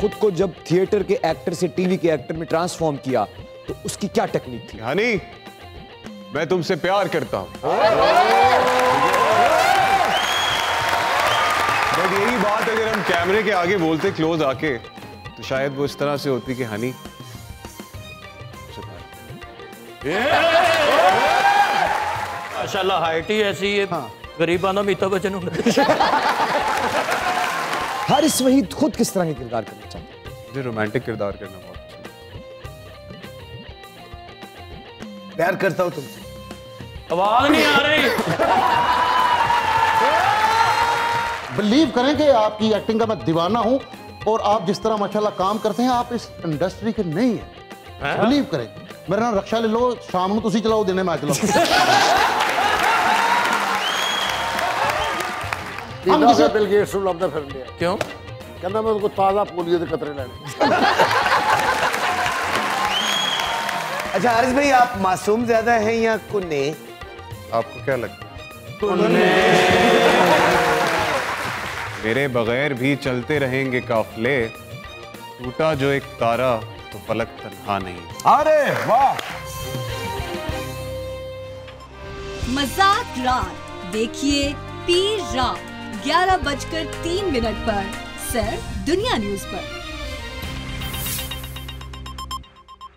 खुद को जब थिएटर के एक्टर से टीवी के एक्टर में ट्रांसफॉर्म किया तो उसकी क्या टेक्निक थी? हनी, मैं तुमसे प्यार करता हूं। बट यही बात अगर हम कैमरे के आगे बोलते क्लोज आके तो शायद वो इस तरह से होती कि हनी माशाल्लाह हाइट ही ऐसी है। हाँ। गरीबाना अमिताभ बच्चन हारिस वही खुद किस तरह के किरदार करना चाहते हैं? मुझे रोमांटिक किरदार करना बहुत अच्छा। प्यार करता हूं तुमसे। आवाज नहीं आ रही। बिलीव करें कि आपकी एक्टिंग का मैं दीवाना हूं और आप जिस तरह माशाल्लाह काम करते हैं आप इस इंडस्ट्री के नहीं है। बिलीव करें। मेरा नाम रक्षा ले लो, शाम को तुसी चलाओ दिन में मैं चलाऊं। हम जैसे बिल गेट्स को लब्दा फिर लिया। क्यों? कहना मैं उनको ताज़ा पोलियो के कतरे लाने। अच्छा हारिस भाई, आप मासूम ज्यादा हैं या कुन्ने? आपको क्या लगता है? कुन्ने। मेरे बगैर भी चलते रहेंगे काफले, टूटा जो एक तारा तो फलक तन्हा नहीं। अरे वाह। मजाक रात देखिए पीर रात 11:03 पर सिर्फ दुनिया न्यूज पर।